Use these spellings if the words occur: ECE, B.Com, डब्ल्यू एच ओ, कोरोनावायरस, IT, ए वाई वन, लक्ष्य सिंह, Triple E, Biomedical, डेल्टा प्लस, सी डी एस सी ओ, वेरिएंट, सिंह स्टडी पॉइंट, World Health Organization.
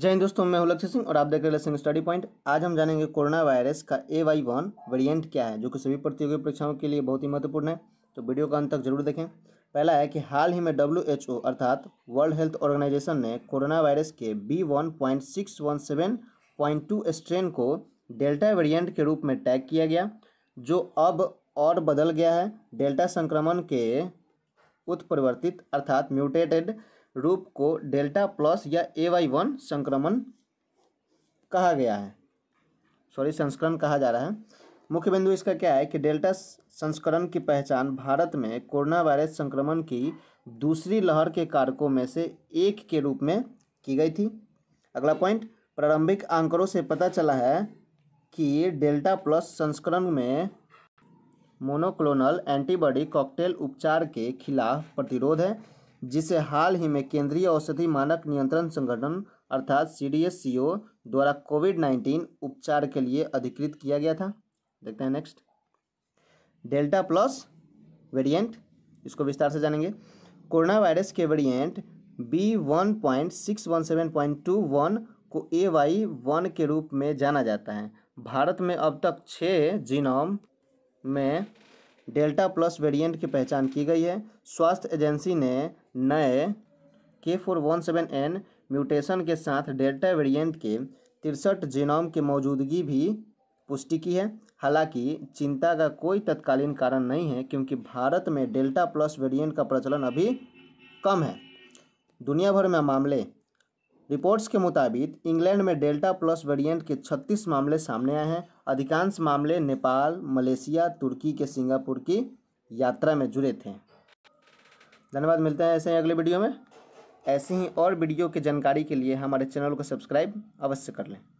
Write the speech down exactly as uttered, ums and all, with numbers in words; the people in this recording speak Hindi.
जय हिंद दोस्तों, मैं हूं लक्ष्य सिंह और आप देख रहे हैं सिंह स्टडी पॉइंट। आज हम जानेंगे कोरोना वायरस का ए वाई वन वेरिएंट क्या है, जो कि सभी प्रतियोगी परीक्षाओं के लिए बहुत ही महत्वपूर्ण है। तो वीडियो का अंत तक जरूर देखें। पहला है कि हाल ही में डब्ल्यू एच ओ अर्थात वर्ल्ड हेल्थ ऑर्गेनाइजेशन ने कोरोना वायरस के B one point six one seven point two strain को डेल्टा वेरिएंट के रूप में टैग किया गया, जो अब और बदल गया है। डेल्टा संक्रमण के उत्परिवर्तित अर्थात म्यूटेटेड रूप को डेल्टा प्लस या ए वाई वन संक्रमण कहा गया है, सॉरी संस्करण कहा जा रहा है। मुख्य बिंदु इसका क्या है कि डेल्टा संस्करण की पहचान भारत में कोरोना वायरस संक्रमण की दूसरी लहर के कारकों में से एक के रूप में की गई थी। अगला पॉइंट, प्रारंभिक आंकड़ों से पता चला है कि डेल्टा प्लस संस्करण में मोनोक्लोनल एंटीबॉडी कॉकटेल उपचार के खिलाफ प्रतिरोध है, जिसे हाल ही में केंद्रीय औषधि मानक नियंत्रण संगठन अर्थात सी डी एस सी ओ द्वारा कोविड नाइन्टीन उपचार के लिए अधिकृत किया गया था। देखते हैं नेक्स्ट, डेल्टा प्लस वेरिएंट, इसको विस्तार से जानेंगे। कोरोना वायरस के वेरिएंट B one point six one seven point two one को ए वाई वन के रूप में जाना जाता है। भारत में अब तक छः जीनोम में डेल्टा प्लस वेरिएंट की पहचान की गई है। स्वास्थ्य एजेंसी ने नए K four one seven N mutation के साथ डेल्टा वेरिएंट के तिरसठ जीनोम की मौजूदगी भी पुष्टि की है। हालांकि चिंता का कोई तत्कालीन कारण नहीं है, क्योंकि भारत में डेल्टा प्लस वेरिएंट का प्रचलन अभी कम है। दुनिया भर में मामले, रिपोर्ट्स के मुताबिक इंग्लैंड में डेल्टा प्लस वेरिएंट के छत्तीस मामले सामने आए हैं। अधिकांश मामले नेपाल, मलेशिया, तुर्की के सिंगापुर की यात्रा में जुड़े थे। धन्यवाद, मिलते हैं ऐसे ही अगले वीडियो में। ऐसी ही और वीडियो की जानकारी के लिए हमारे चैनल को सब्सक्राइब अवश्य कर लें।